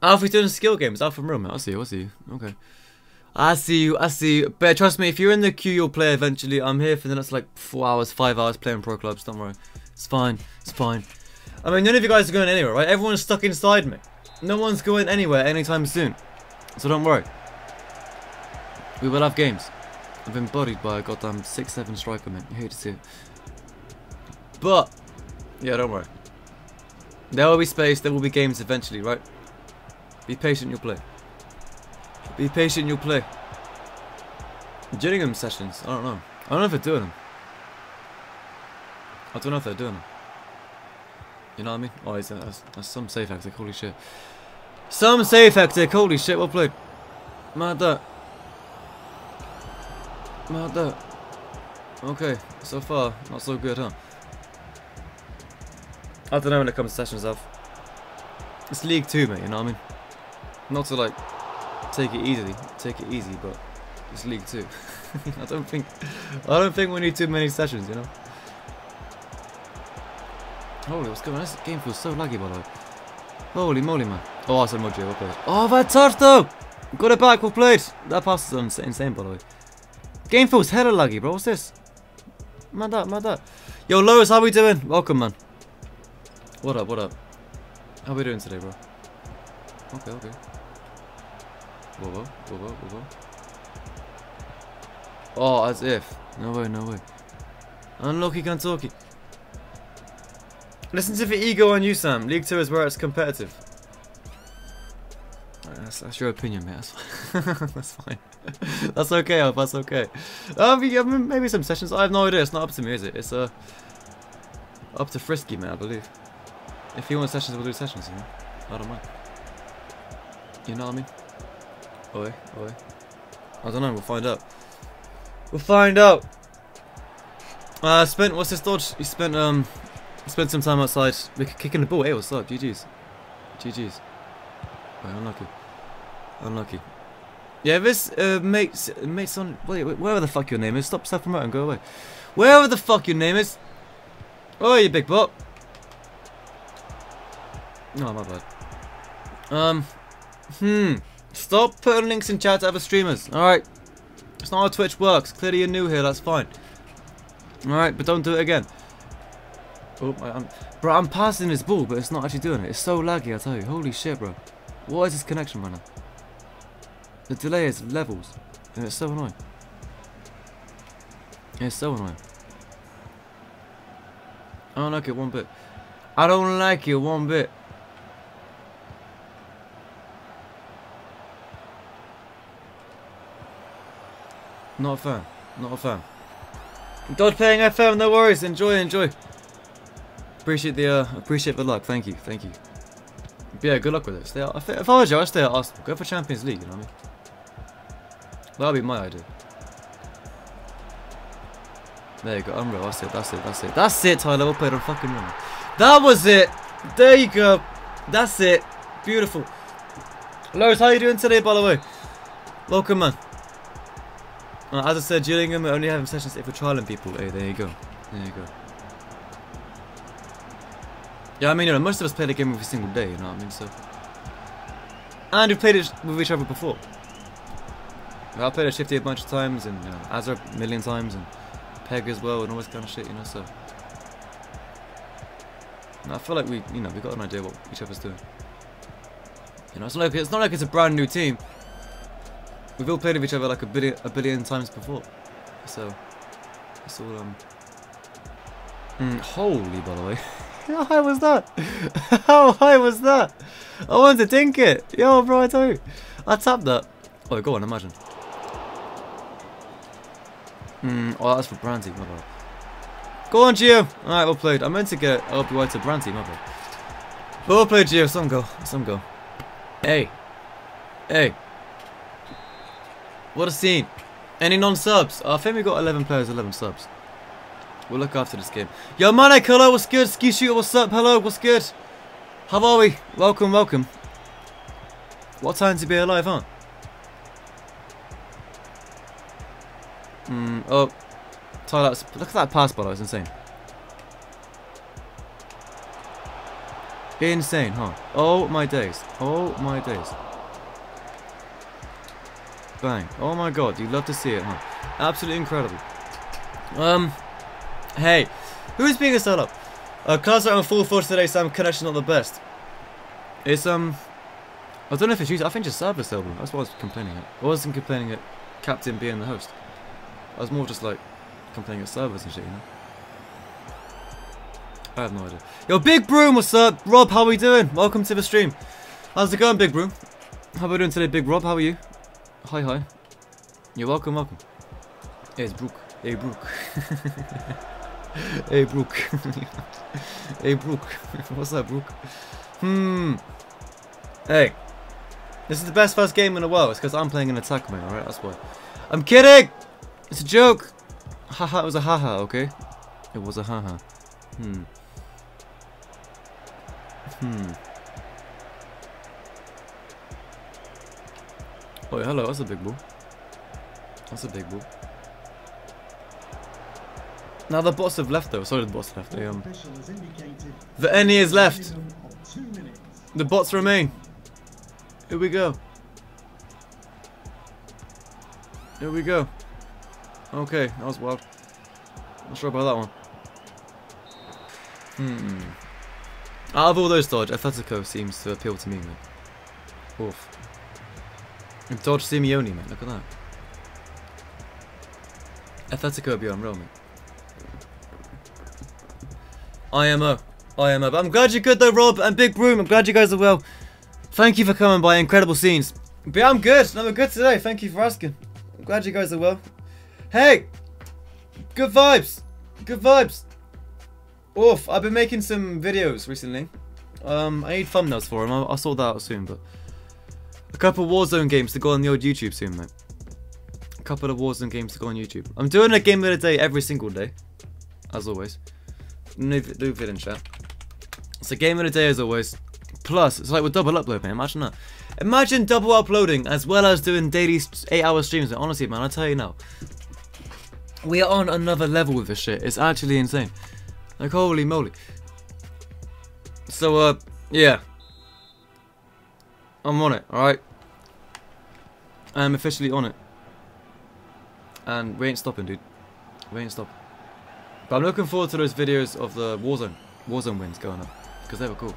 Alpha, you're doing skill games. Alpha room. I see you. I see you. Okay. I see you. I see you. But trust me, if you're in the queue, you'll play eventually. I'm here for the next like 4 hours, 5 hours playing Pro Clubs. Don't worry. It's fine. It's fine. I mean, none of you guys are going anywhere, right? Everyone's stuck inside me. No one's going anywhere anytime soon. So don't worry. We will have games. I've been bodied by a goddamn 6'7" striker, man. You hate to see it. But, yeah, don't worry. There will be space, there will be games eventually, right? Be patient, you'll play. Be patient, you'll play. Gillingham sessions, I don't know. I don't know if they're doing them. I don't know if they're doing them. You know what I mean? Oh, that's some safe hectic, holy shit. Some safe hectic, holy shit, well played. Mad that. Mad that. Okay, so far, not so good, huh? I don't know when it comes to sessions, Alf. It's League 2, mate, you know what I mean? Not to, like, take it easy, but it's League 2. I don't think we need too many sessions, you know? Holy, what's going on? This game feels so laggy, by the way. Holy moly, man. Oh, I said Modrić, well played. Oh, that touch, though! Got it back, well played! That pass is insane, by the way. Game feels hella laggy, bro, what's this? Mad up. Yo, Lois, how we doing? Welcome, man. What up? How we doing today, bro? Okay. Whoa. Oh, as if. No way. Unlucky Kentucky. Listen to the ego on you, Sam. League 2 is where it's competitive. That's your opinion, mate. That's fine. That's okay, Alf. That's okay. Maybe some sessions. I have no idea. It's not up to me, is it? It's up to Frisky, man, I believe. If you want sessions, we'll do sessions, you know? I don't mind. You know what I mean? Oi. I don't know, we'll find out. What's this dodge? He spent some time outside. We're kicking the ball. Hey, what's up? GG's. Wait, unlucky. Yeah, this mates on... Wait, wherever the fuck your name is. Stop self-promoting and go away. Wherever the fuck your name is. Oh, you big bot. No, my bad. Stop putting links in chat to other streamers. Alright. It's not how Twitch works. Clearly you're new here. That's fine. Alright, but don't do it again. Oh, bro, I'm passing this ball, but it's not actually doing it. It's so laggy, I tell you. Holy shit, bro. What is this connection right now? The delay is levels. And it's so annoying. I don't like it one bit. Not a fan. God paying FM, no worries. Enjoy. Appreciate the luck. Thank you. But yeah, good luck with it. Stay out. If I was you, I'd stay at Arsenal. Go for Champions League, you know what I mean? That'd be my idea. There you go, unreal. That's it. That's it, Tyler. We'll play the fucking run. That was it. There you go. That's it. Beautiful. Loris, how you doing today, by the way? Welcome, man. As I said, Gillingham, we're only having sessions if we're trialing people. Hey, there you go. Yeah, I mean, you know, most of us play the game every single day, you know what I mean? So, and we've played it with each other before. I've played a Shifty a bunch of times, and you know, Azra a million times, and Peg as well, and all this kind of shit, you know, so. And I feel like we got an idea what each other's doing. You know, it's not like it's a brand new team. We've all played with each other like a billion times before. So, it's all, holy, by the way. How high was that? I wanted to dink it. Yo, bro, I tell you. I tapped that. Oh, go on, imagine. Oh, that's for Branty, my bad. Go on, Gio. Alright, well played. I meant to get LPY to Branty, my bad. Well played, Gio. Some goal. Hey. What a scene. Any non-subs? I think we got 11 players, 11 subs. We'll look after this game. Yo, Manek, hello, what's good? Ski Shooter, what's up? Hello, what's good? How are we? Welcome. What time to be alive, huh? Oh, Tyler, look at that pass, by the way, it's insane. Insane, huh? Oh my days. Oh my days. Bang. Oh my god, you'd love to see it, huh? Absolutely incredible. Hey. Who's being a setup? Class out on full force today, Sam. Connection's not the best. It's, I don't know if it's used. I think it's service elbow. That's what I was complaining at. I wasn't complaining at Captain being the host. I was more just like complaining at servers and shit, you know? I have no idea. Yo, Big Broom, what's up? Rob, how are we doing? Welcome to the stream. How's it going, Big Broom? How are we doing today, Big Rob? How are you? Hi, hi. You're welcome, welcome. Hey, it's Brooke. Hey, Brooke. Hey, Brooke. Hey, Brooke. What's up, Brooke? Hey. This is the best first game in a while. It's because I'm playing an attack man, alright? That's why. I'm kidding! It's a joke! Haha, it was a haha, okay? It was a haha. Oh, hello, that's a big ball. That's a big ball. Now the bots have left though. Sorry, the bots left. The NE is left. The bots remain. Here we go. Here we go. Okay, that was wild. Not sure about that one. Out of all those dodge, Atletico seems to appeal to me, man. Oof. And dodge Simeone, man. Look at that. Atletico would be unreal, man. IMO. IMO. But I'm glad you're good though, Rob and Big Broom. I'm glad you guys are well. Thank you for coming by. Incredible scenes. But I'm good. No, we're good today. Thank you for asking. I'm glad you guys are well. Hey! Good vibes. Good vibes. Oof. I've been making some videos recently. I need thumbnails for them. I'll sort that out soon, but... A couple of Warzone games to go on the old YouTube soon, mate. A couple of Warzone games to go on YouTube. I'm doing a game of the day every single day. As always. New vid in chat. It's a game of the day as always. Plus, it's like we're double uploading, man. Imagine that. Imagine double uploading as well as doing daily 8-hour streams. Man. Honestly, man, I tell you now. We are on another level with this shit. It's actually insane. Like, holy moly. So, yeah. I'm on it, alright? I am officially on it. And we ain't stopping, dude. We ain't stopping. But I'm looking forward to those videos of the Warzone wins going up. Because they were cool.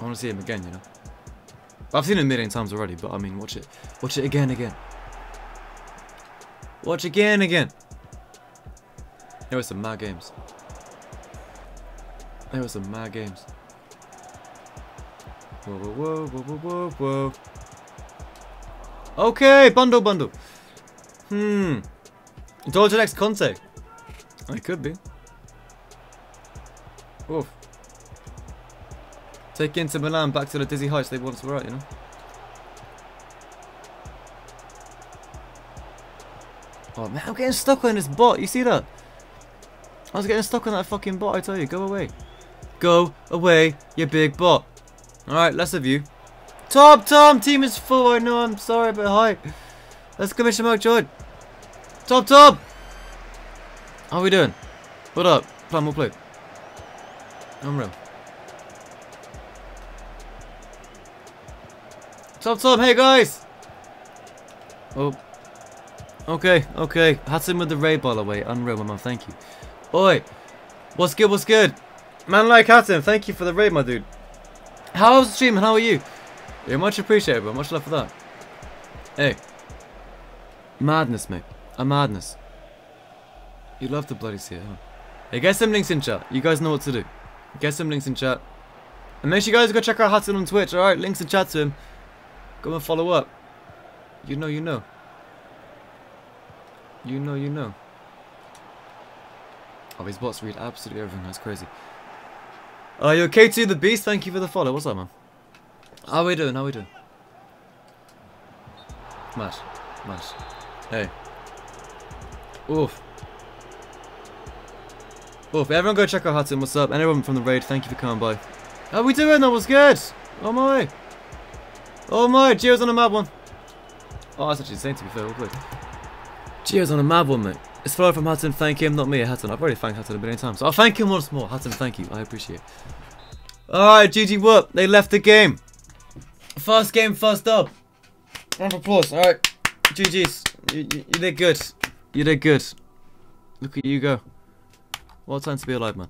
I want to see them again, you know. I've seen them a million times already, but I mean, watch it. Watch it again. Watch again. There were some mad games. There were some mad games. Whoa. Okay, bundle. Dodge an ex Conte. It could be. Oof. Take Inter Milan back to the dizzy heights they once were at, you know. Oh man, I'm getting stuck on this bot, you see that? I was getting stuck on that fucking bot, I tell you. Go away. Go away, you big bot. Alright, less of you. Tom, team is full, I know, I'm sorry, but hi. Let's commission Mike George. Tom! How we doing? What up? Plan will play. Unreal. Tom, hey guys! Oh. Okay. Hatim with the raid, by the way. Unreal, my man, thank you. Oi! What's good? Man like Hatim, thank you for the raid, my dude. How's the stream and how are you? You're much appreciated, bro. Much love for that. Hey. Madness, mate. A madness. You'd love to bloody see it, huh? Hey, get some links in chat. You guys know what to do. Get some links in chat. And make sure you guys go check out Hatim on Twitch, alright? Links in chat to him. Go and follow up. You know. You know. Oh, these bots read absolutely everything. That's crazy. You okay to the beast? Thank you for the follow. What's up, man? How we doing? Mash. Hey. Oof, everyone go check out Hatim, what's up? And everyone from the raid, thank you for coming by. How we doing though? What's good? Oh my, Gio's on a mad one. Oh, that's actually insane to be fair, real quick. Gio's on a mad one, mate. It's follow from Hatim, thank him, not me, Hatim. I've already thanked Hatim a million times. So I'll thank him once more. Hatim, thank you, I appreciate it. Alright, GG Whoop. They left the game. First game, first up. Round of applause. Alright. GG's. You did good. You did good. Look at you go. What a time to be alive, man.